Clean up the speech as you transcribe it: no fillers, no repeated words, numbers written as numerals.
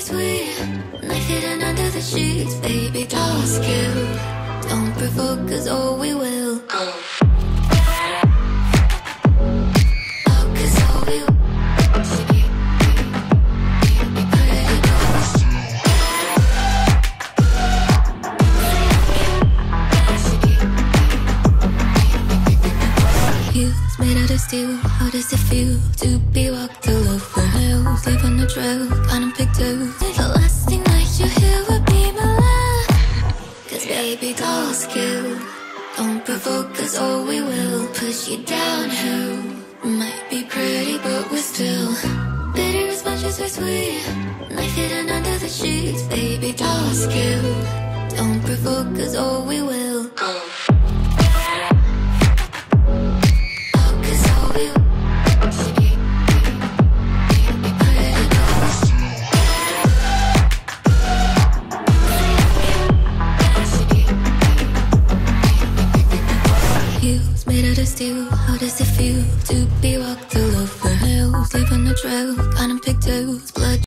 so sweet, knife hidden under the sheets. Baby, draw a skill. Don't provoke us or we will go. Steel. How does it feel to be walked all over? Hills, live on the trail, can't unpick those. The last thing that you hear will be my laugh. Cause baby, call skill. Don't provoke us or we will push you downhill. Might be pretty but we're still bitter as much as we're sweet. Knife hidden under the sheets. Baby, call skill. Don't provoke us or we will go. How does it feel to